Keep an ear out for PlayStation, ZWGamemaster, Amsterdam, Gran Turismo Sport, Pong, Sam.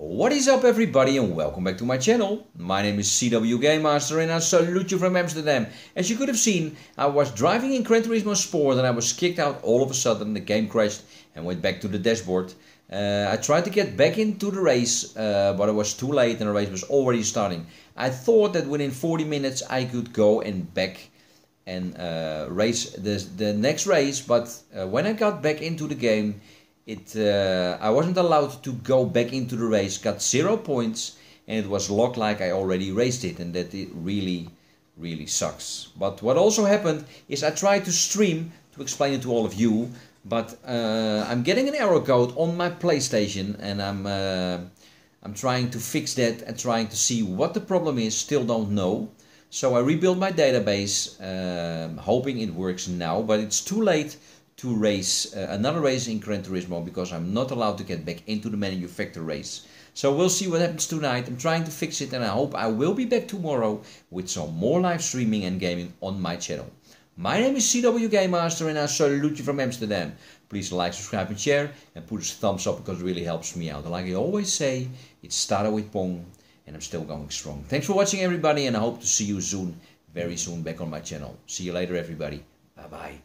What is up everybody and welcome back to my channel. My name is ZWGamemaster and I salute you from Amsterdam. As you could have seen, I was driving in Gran Turismo Sport and I was kicked out all of a sudden. The game crashed and went back to the dashboard. I tried to get back into the race, but it was too late and the race was already starting. I thought that within 40 minutes I could go and back and race the next race, but when I got back into the game, I wasn't allowed to go back into the race, got 0 points, and it was locked like I already raced it, and that it really, really sucks. But what also happened is I tried to stream to explain it to all of you, but I'm getting an error code on my PlayStation, and I'm trying to fix that and trying to see what the problem is, still don't know. So I rebuilt my database, hoping it works now, but it's too late to race another race in Gran Turismo because I'm not allowed to get back into the manufacturer race. So we'll see what happens tonight. I'm trying to fix it and I hope I will be back tomorrow with some more live streaming and gaming on my channel. My name is ZWGamemaster and I salute you from Amsterdam. Please like, subscribe and share and put a thumbs up because it really helps me out. And like I always say, it started with Pong and I'm still going strong. Thanks for watching everybody and I hope to see you soon, very soon back on my channel. See you later everybody. Bye bye.